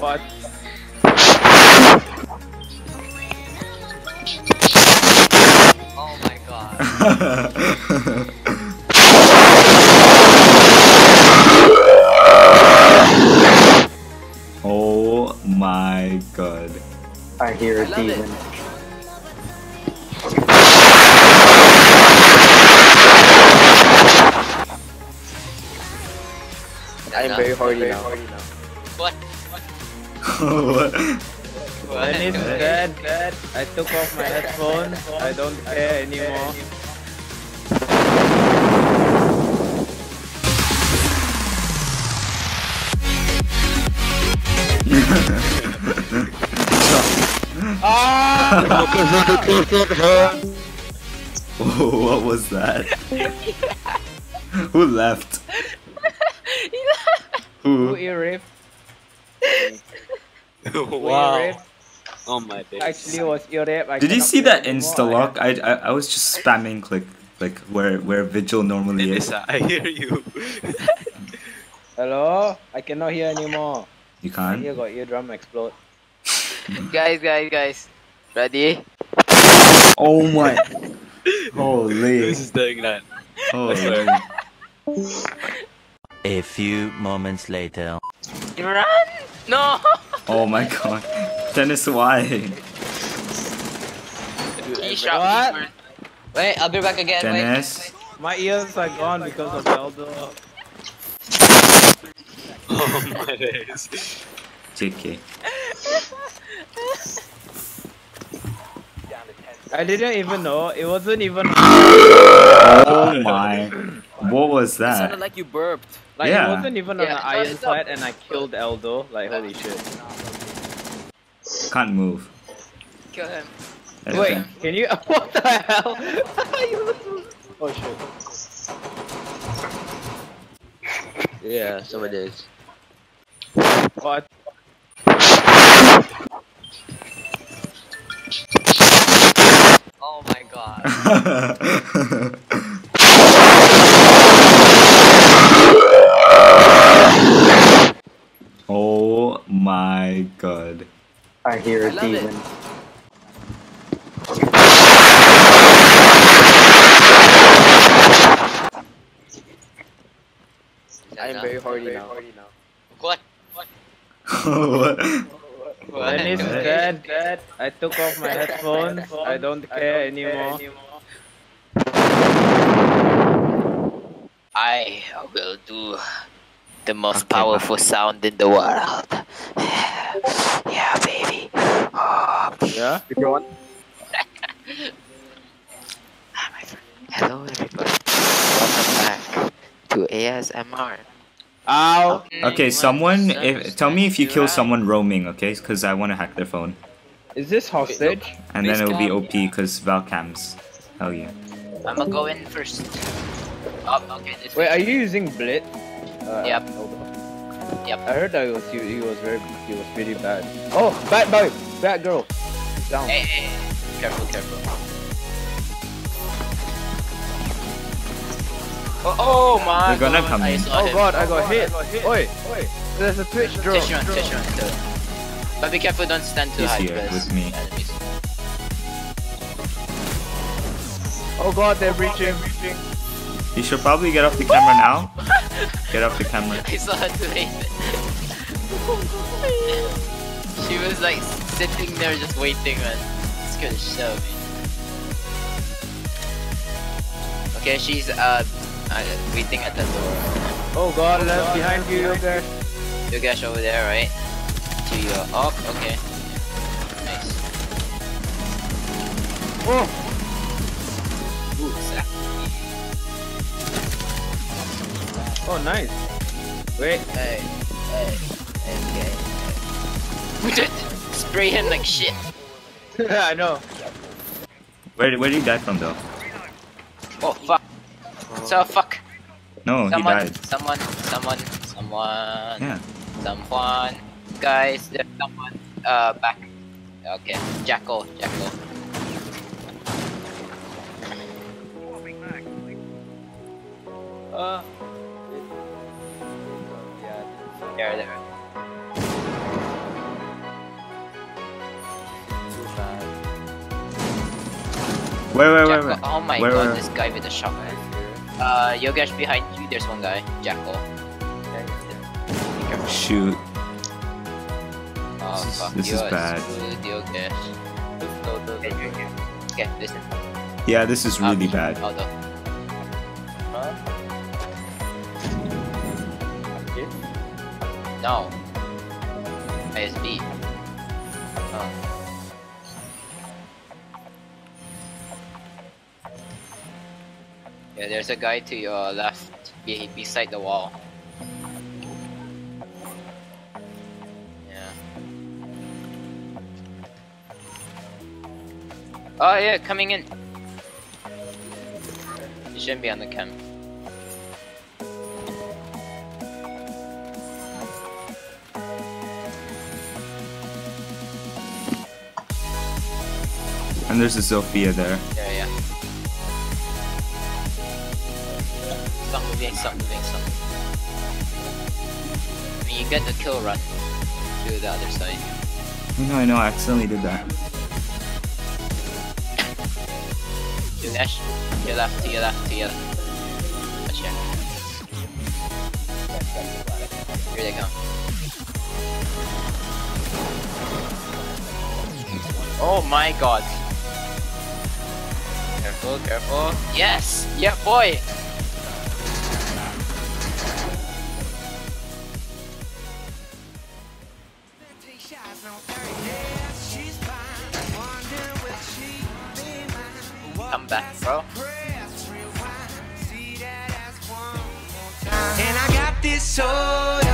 but oh my god. Oh my god. I hear a demon. I'm very horny now. What? What? What? When it's dead, I took off my headphones. I don't care anymore. Oh, what was that? Who left? Who ear-ripped? Wow. Oh my days. Actually was ear-ripped. Did you see that insta-lock? I was just spamming click where Vigil normally is. I hear you. Hello? I cannot hear anymore. You can't? I got eardrum explode. Guys. Ready? Oh my. Holy. This is doing that. Holy. A few moments later. Run! No! Oh my god. Dennis, why? What? Wait, I'll be back again. Dennis? Wait. My ears are gone because of Aldo. Oh my days. JK. I didn't even know. It wasn't even. Oh my. What was that? It sounded like you burped. Like yeah. It wasn't even on the iron side, and I killed Aldo. Like holy shit. Can't move. Kill him. Anything. Wait, can you? What the hell? Oh shit. Yeah, somebody is. What? Oh my god. Oh my god. I hear a demon. I'm very horny now. What? What? What? When it's dead, I took off my headphones. I don't care anymore. I will do the most powerful sound in the world. Yeah, baby. Oh. Yeah? If you want. Hello, everybody. Welcome back to ASMR. Ow! Okay, someone, tell me if you kill someone roaming, okay? Because I want to hack their phone. Is this hostage? And then it'll be OP because Val cams. Hell yeah. I'm gonna go in first. Oh, okay. Wait, are you using Blitz? Yep. Yep. I heard that he was pretty bad. Oh, bad boy, bad girl. Down. Hey. Careful. Oh my! You're gonna come in. Oh god, I got hit. Oi! There's a twitch drone. Tissue on. But be careful, don't stand too high. He's here with me. Oh god, they're breaching. You should probably get off the camera now. Get off the camera. I saw her doing it. She was like sitting there just waiting, man. It's gonna show me. Okay, she's waiting at the door. Oh god, left behind you, Yogesh. Yogesh over there, right? To your up, okay. Nice. Oh! Ooh, exactly. Oh, nice. Wait. Hey. Okay. Put it. Spray him like shit. I know. Where did he die from, though? Oh, fuck. So, fuck. No, someone, he died. Someone. Yeah. Someone. Guys, there's someone. Back. Okay. Jackal. There. Wait. Oh my god, this guy with the shotgun. Yogesh, behind you, there's one guy, Jackal. Shoot. Oh, fuck. This is bad. Okay, listen. Yeah, this is really bad. Aldo. No. ISB. Oh. Yeah, there's a guy to your left, beside the wall. Oh yeah, coming in. You shouldn't be on the cam. And there's a Zofia there. Yeah. Stop moving. I mean, you get the kill run to the other side. No, I know, I accidentally did that. Yogesh, to your left. Watch out. Here they come. Oh my god. Careful. Yes! Yeah, boy! Come back, bro. And I got this soul.